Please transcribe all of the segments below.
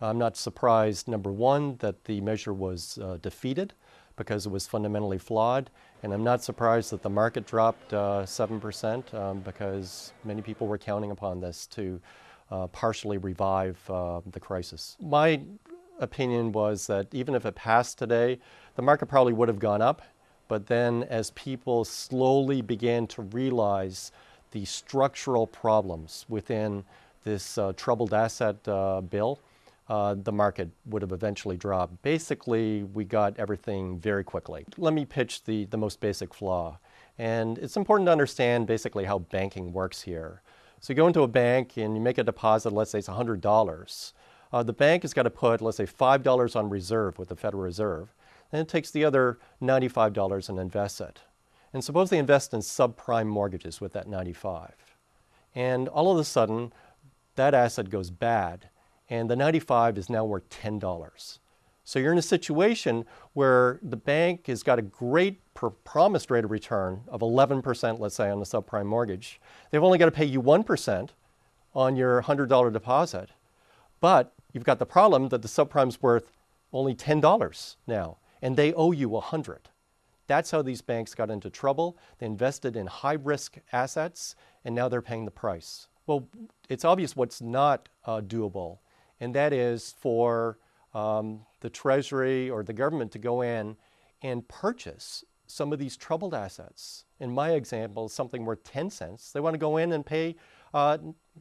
I'm not surprised, number one, that the measure was defeated because it was fundamentally flawed, and I'm not surprised that the market dropped 7% because many people were counting upon this to partially revive the crisis. My opinion was that even if it passed today, the market probably would have gone up, but then as people slowly began to realize the structural problems within this troubled asset bill, the market would have eventually dropped. Basically, we got everything very quickly. Let me pitch the most basic flaw. And it's important to understand basically how banking works here. So you go into a bank and you make a deposit, let's say it's $100. The bank has got to put, let's say, $5 on reserve with the Federal Reserve. And it takes the other $95 and invests it. And suppose they invest in subprime mortgages with that $95. And all of a sudden, that asset goes bad. And the $95 is now worth $10. So you're in a situation where the bank has got a great promised rate of return of 11%, let's say, on the subprime mortgage. They've only got to pay you 1% on your $100 deposit. But you've got the problem that the subprime's worth only $10 now, and they owe you $100. That's how these banks got into trouble. They invested in high-risk assets, and now they're paying the price. Well, it's obvious what's not doable. And that is for the Treasury or the government to go in and purchase some of these troubled assets. In my example, something worth 10 cents. They want to go in and pay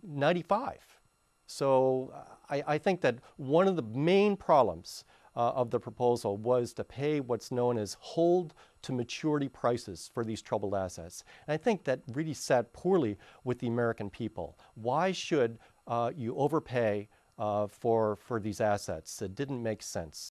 95. So I think that one of the main problems of the proposal was to pay what's known as hold to maturity prices for these troubled assets. And I think that really sat poorly with the American people. Why should you overpay for these assets? It didn't make sense.